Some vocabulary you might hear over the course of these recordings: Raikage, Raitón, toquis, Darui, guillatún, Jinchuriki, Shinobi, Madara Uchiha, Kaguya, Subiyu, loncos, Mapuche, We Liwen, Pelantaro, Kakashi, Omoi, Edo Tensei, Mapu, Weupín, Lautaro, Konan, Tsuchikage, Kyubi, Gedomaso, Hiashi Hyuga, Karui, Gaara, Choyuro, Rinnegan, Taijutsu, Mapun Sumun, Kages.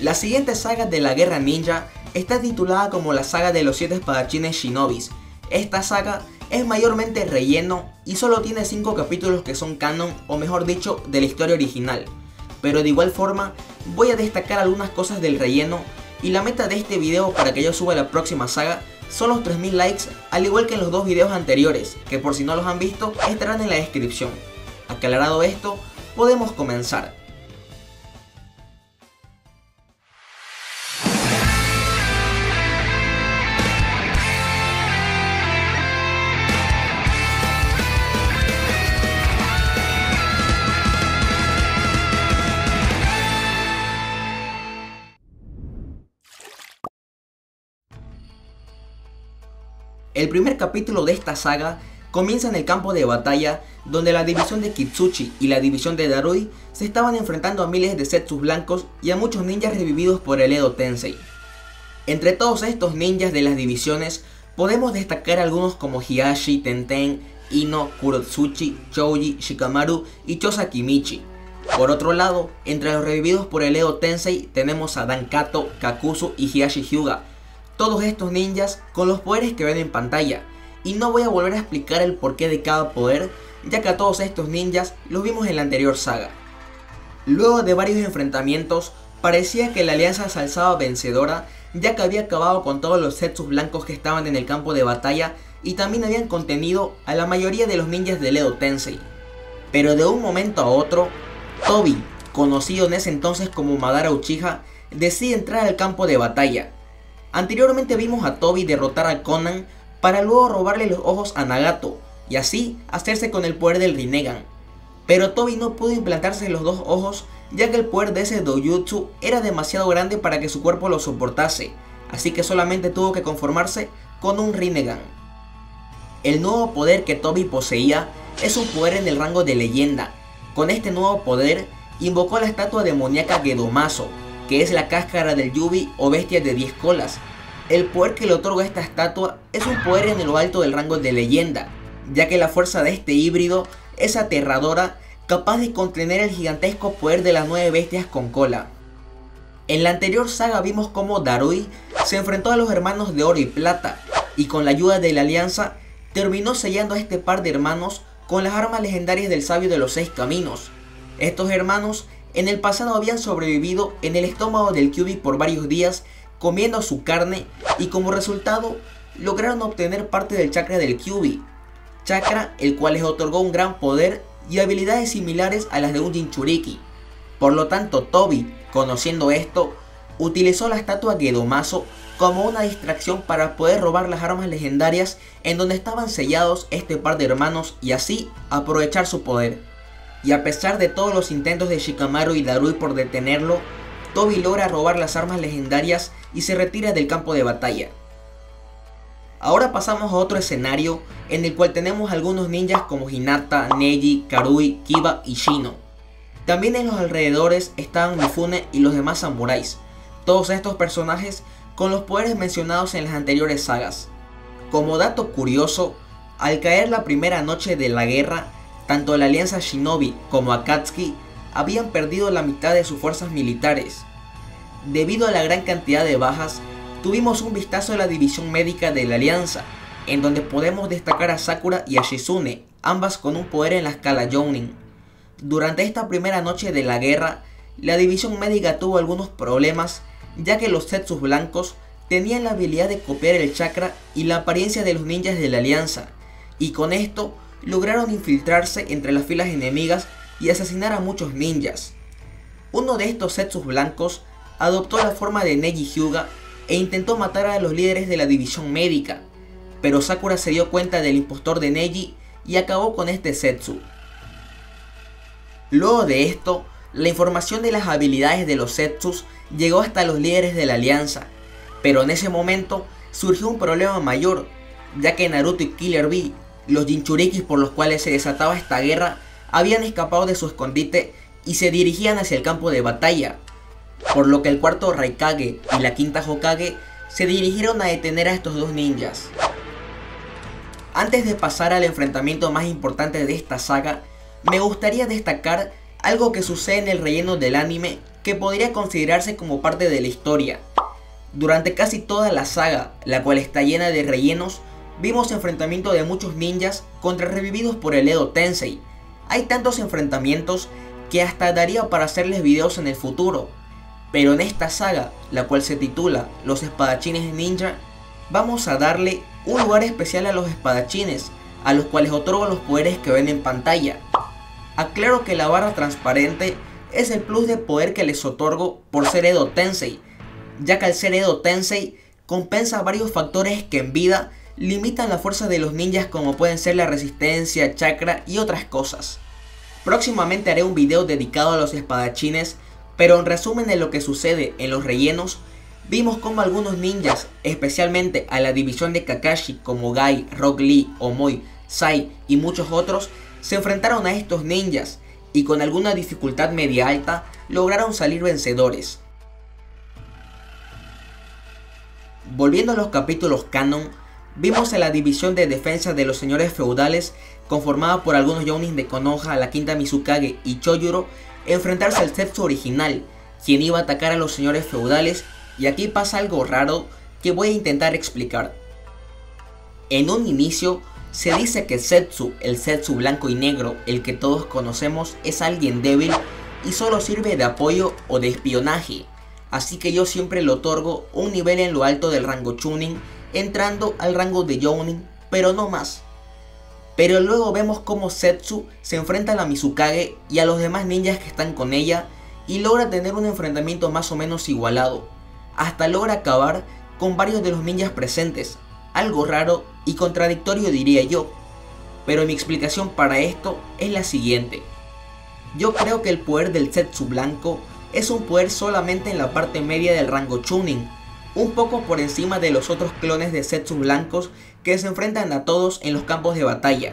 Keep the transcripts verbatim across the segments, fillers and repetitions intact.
La siguiente saga de la Guerra Ninja está titulada como la saga de los siete espadachines shinobis. Esta saga es mayormente relleno y solo tiene cinco capítulos que son canon, o mejor dicho, de la historia original. Pero de igual forma, voy a destacar algunas cosas del relleno, y la meta de este video para que yo suba la próxima saga son los tres mil likes, al igual que en los dos videos anteriores, que por si no los han visto, estarán en la descripción. Aclarado esto, podemos comenzar. El primer capítulo de esta saga comienza en el campo de batalla, donde la división de Kitsuchi y la división de Darui se estaban enfrentando a miles de Zetsu blancos y a muchos ninjas revividos por el Edo Tensei. Entre todos estos ninjas de las divisiones, podemos destacar algunos como Hiashi, Tenten, Ino, Kurotsuchi, Choji, Shikamaru y Choji Akimichi. Por otro lado, entre los revividos por el Edo Tensei tenemos a Dan Kato, Kakuzu y Hiashi Hyuga. Todos estos ninjas con los poderes que ven en pantalla, y no voy a volver a explicar el porqué de cada poder, ya que a todos estos ninjas los vimos en la anterior saga. Luego de varios enfrentamientos, parecía que la alianza se alzaba vencedora, ya que había acabado con todos los Zetsu blancos que estaban en el campo de batalla y también habían contenido a la mayoría de los ninjas del Edo Tensei. Pero de un momento a otro, Tobi, conocido en ese entonces como Madara Uchiha, decide entrar al campo de batalla. Anteriormente vimos a Tobi derrotar a Konan para luego robarle los ojos a Nagato y así hacerse con el poder del Rinnegan. Pero Tobi no pudo implantarse los dos ojos, ya que el poder de ese Dojutsu era demasiado grande para que su cuerpo lo soportase, así que solamente tuvo que conformarse con un Rinnegan. El nuevo poder que Tobi poseía es un poder en el rango de leyenda. Con este nuevo poder invocó a la estatua demoníaca Gedomaso, que es la cáscara del Yubi o bestia de diez colas. El poder que le otorga esta estatua es un poder en lo alto del rango de leyenda, ya que la fuerza de este híbrido es aterradora, capaz de contener el gigantesco poder de las nueve bestias con cola. En la anterior saga vimos cómo Darui se enfrentó a los hermanos de oro y plata, y con la ayuda de la alianza terminó sellando a este par de hermanos con las armas legendarias del sabio de los seis caminos. Estos hermanos en el pasado habían sobrevivido en el estómago del Kyubi por varios días comiendo su carne, y como resultado lograron obtener parte del chakra del Kyubi, chakra el cual les otorgó un gran poder y habilidades similares a las de un Jinchuriki. Por lo tanto, Tobi, conociendo esto, utilizó la estatua Gedomaso como una distracción para poder robar las armas legendarias en donde estaban sellados este par de hermanos y así aprovechar su poder. Y a pesar de todos los intentos de Shikamaru y Darui por detenerlo, Tobi logra robar las armas legendarias y se retira del campo de batalla. Ahora pasamos a otro escenario en el cual tenemos algunos ninjas como Hinata, Neji, Karui, Kiba y Shino. También en los alrededores estaban Mifune y los demás samuráis, todos estos personajes con los poderes mencionados en las anteriores sagas. Como dato curioso, al caer la primera noche de la guerra, tanto la alianza Shinobi como Akatsuki habían perdido la mitad de sus fuerzas militares. Debido a la gran cantidad de bajas, tuvimos un vistazo a la división médica de la alianza, en donde podemos destacar a Sakura y a Shizune, ambas con un poder en la escala Jonin. Durante esta primera noche de la guerra, la división médica tuvo algunos problemas, ya que los Zetsu blancos tenían la habilidad de copiar el chakra y la apariencia de los ninjas de la alianza, y con esto lograron infiltrarse entre las filas enemigas y asesinar a muchos ninjas. Uno de estos Zetsu blancos adoptó la forma de Neji Hyuga e intentó matar a los líderes de la división médica, pero Sakura se dio cuenta del impostor de Neji y acabó con este Zetsu. Luego de esto, la información de las habilidades de los Zetsus llegó hasta los líderes de la alianza, pero en ese momento surgió un problema mayor, ya que Naruto y Killer Bee, los Jinchurikis por los cuales se desataba esta guerra, habían escapado de su escondite y se dirigían hacia el campo de batalla, por lo que el cuarto Raikage y la quinta Hokage se dirigieron a detener a estos dos ninjas. Antes de pasar al enfrentamiento más importante de esta saga, me gustaría destacar algo que sucede en el relleno del anime que podría considerarse como parte de la historia. Durante casi toda la saga, la cual está llena de rellenos, vimos enfrentamientos de muchos ninjas contra revividos por el Edo Tensei. Hay tantos enfrentamientos que hasta daría para hacerles videos en el futuro. Pero en esta saga, la cual se titula Los Espadachines Ninja, vamos a darle un lugar especial a los espadachines, a los cuales otorgo los poderes que ven en pantalla. Aclaro que la barra transparente es el plus de poder que les otorgo por ser Edo Tensei, ya que al ser Edo Tensei compensa varios factores que en vida limitan la fuerza de los ninjas, como pueden ser la resistencia, chakra y otras cosas. Próximamente haré un video dedicado a los espadachines, pero en resumen de lo que sucede en los rellenos, vimos como algunos ninjas, especialmente a la división de Kakashi como Gai, Rock Lee, Omoi, Sai y muchos otros, se enfrentaron a estos ninjas y con alguna dificultad media alta lograron salir vencedores. Volviendo a los capítulos canon, vimos a la división de defensa de los señores feudales, conformada por algunos Jonin de Konoha, la quinta Mizukage y Choyuro, enfrentarse al Zetsu original, quien iba a atacar a los señores feudales, y aquí pasa algo raro que voy a intentar explicar. En un inicio, se dice que Zetsu, el Zetsu blanco y negro, el que todos conocemos, es alguien débil y solo sirve de apoyo o de espionaje, así que yo siempre le otorgo un nivel en lo alto del rango Chunin, entrando al rango de Jonin, pero no más. Pero luego vemos cómo Zetsu se enfrenta a la Mizukage y a los demás ninjas que están con ella, y logra tener un enfrentamiento más o menos igualado, hasta logra acabar con varios de los ninjas presentes, algo raro y contradictorio diría yo. Pero mi explicación para esto es la siguiente. Yo creo que el poder del Zetsu blanco es un poder solamente en la parte media del rango Chunin, un poco por encima de los otros clones de Zetsu blancos que se enfrentan a todos en los campos de batalla.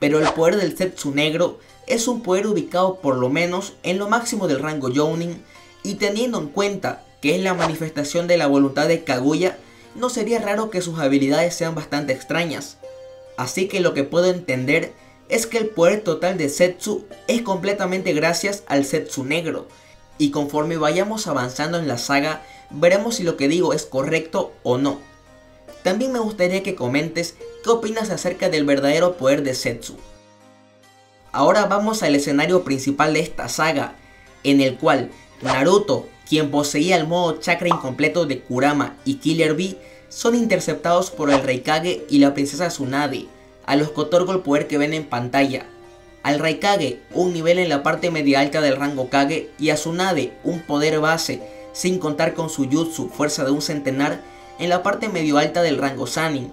Pero el poder del Zetsu negro es un poder ubicado por lo menos en lo máximo del rango Jonin, y teniendo en cuenta que es la manifestación de la voluntad de Kaguya, no sería raro que sus habilidades sean bastante extrañas. Así que lo que puedo entender es que el poder total de Zetsu es completamente gracias al Zetsu negro, y conforme vayamos avanzando en la saga, veremos si lo que digo es correcto o no. También me gustaría que comentes qué opinas acerca del verdadero poder de Zetsu. Ahora vamos al escenario principal de esta saga, en el cual Naruto, quien poseía el modo chakra incompleto de Kurama, y Killer Bee son interceptados por el Raikage y la princesa Tsunade, a los que otorgo el poder que ven en pantalla. Al Raikage un nivel en la parte media alta del rango Kage, y a Tsunade un poder base, sin contar con su jutsu, fuerza de un centenar, en la parte medio alta del rango Sannin.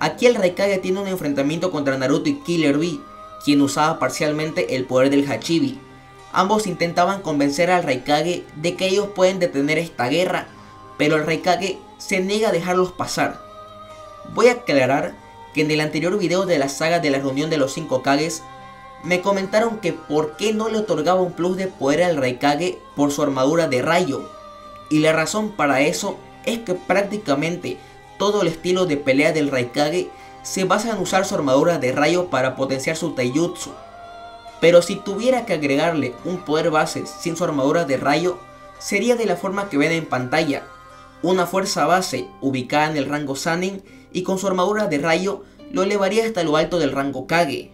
Aquí el Raikage tiene un enfrentamiento contra Naruto y Killer Bee, quien usaba parcialmente el poder del Hachibi. Ambos intentaban convencer al Raikage de que ellos pueden detener esta guerra, pero el Raikage se niega a dejarlos pasar. Voy a aclarar que en el anterior video de la saga de la reunión de los cinco Kages, me comentaron que por qué no le otorgaba un plus de poder al Raikage por su armadura de rayo. Y la razón para eso es que prácticamente todo el estilo de pelea del Raikage se basa en usar su armadura de rayo para potenciar su Taijutsu. Pero si tuviera que agregarle un poder base sin su armadura de rayo, sería de la forma que ven en pantalla. Una fuerza base ubicada en el rango Sannin y con su armadura de rayo lo elevaría hasta lo alto del rango Kage.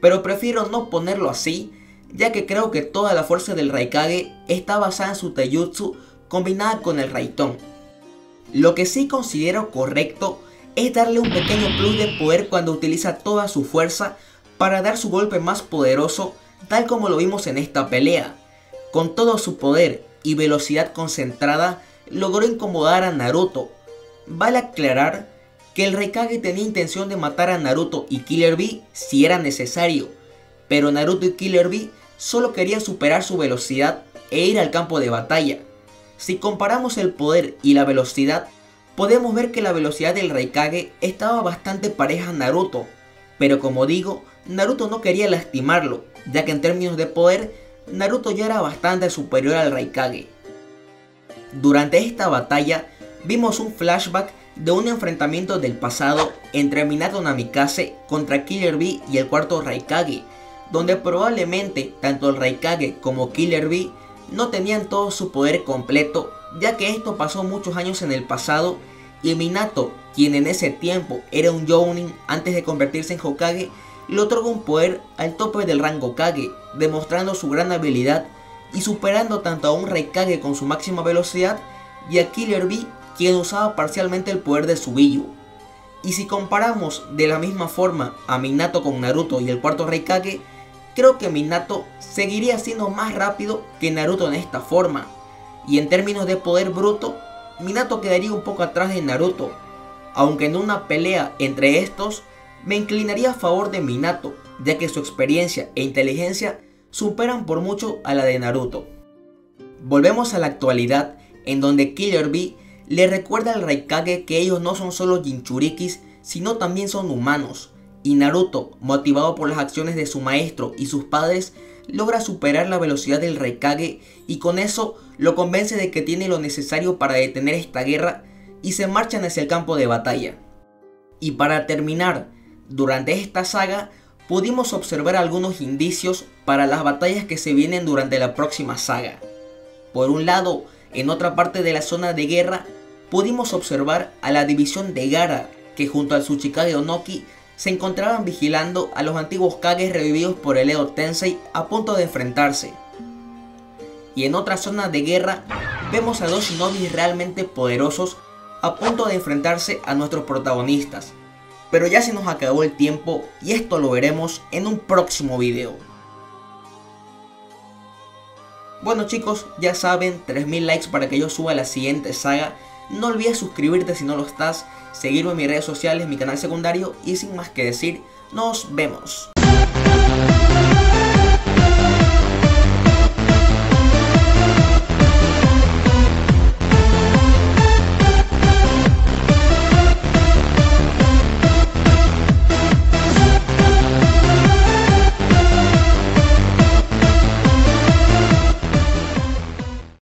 Pero prefiero no ponerlo así, ya que creo que toda la fuerza del Raikage está basada en su Taijutsu combinada con el Raitón. Lo que sí considero correcto es darle un pequeño plus de poder cuando utiliza toda su fuerza para dar su golpe más poderoso, tal como lo vimos en esta pelea. Con todo su poder y velocidad concentrada logró incomodar a Naruto. Vale aclarar que el Raikage tenía intención de matar a Naruto y Killer Bee si era necesario, pero Naruto y Killer Bee solo querían superar su velocidad e ir al campo de batalla. Si comparamos el poder y la velocidad, podemos ver que la velocidad del Raikage estaba bastante pareja a Naruto, pero como digo, Naruto no quería lastimarlo, ya que en términos de poder, Naruto ya era bastante superior al Raikage. Durante esta batalla, vimos un flashback de un enfrentamiento del pasado entre Minato Namikaze contra Killer Bee y el cuarto Raikage, donde probablemente tanto el Raikage como Killer Bee no tenían todo su poder completo, ya que esto pasó muchos años en el pasado y Minato, quien en ese tiempo era un Jonin antes de convertirse en Hokage, le otorgó un poder al tope del rango Kage, demostrando su gran habilidad y superando tanto a un Raikage con su máxima velocidad y a Killer Bee, quien usaba parcialmente el poder de Subiyu. Y si comparamos de la misma forma a Minato con Naruto y el cuarto Raikage, creo que Minato seguiría siendo más rápido que Naruto en esta forma. Y en términos de poder bruto, Minato quedaría un poco atrás de Naruto, aunque en una pelea entre estos me inclinaría a favor de Minato, ya que su experiencia e inteligencia superan por mucho a la de Naruto. Volvemos a la actualidad, en donde Killer Bee le recuerda al Raikage que ellos no son solo Jinchurikis, sino también son humanos, y Naruto, motivado por las acciones de su maestro y sus padres, logra superar la velocidad del Raikage y con eso lo convence de que tiene lo necesario para detener esta guerra y se marchan hacia el campo de batalla. Y para terminar, durante esta saga pudimos observar algunos indicios para las batallas que se vienen durante la próxima saga. Por un lado, en otra parte de la zona de guerra, pudimos observar a la división de Gaara, que junto al Tsuchikage Onoki se encontraban vigilando a los antiguos Kages revividos por el Edo Tensei a punto de enfrentarse. Y en otra zona de guerra, vemos a dos shinobis realmente poderosos a punto de enfrentarse a nuestros protagonistas. Pero ya se nos acabó el tiempo y esto lo veremos en un próximo video. Bueno chicos, ya saben, tres mil likes para que yo suba la siguiente saga. No olvides suscribirte si no lo estás, seguirme en mis redes sociales, mi canal secundario y sin más que decir, nos vemos.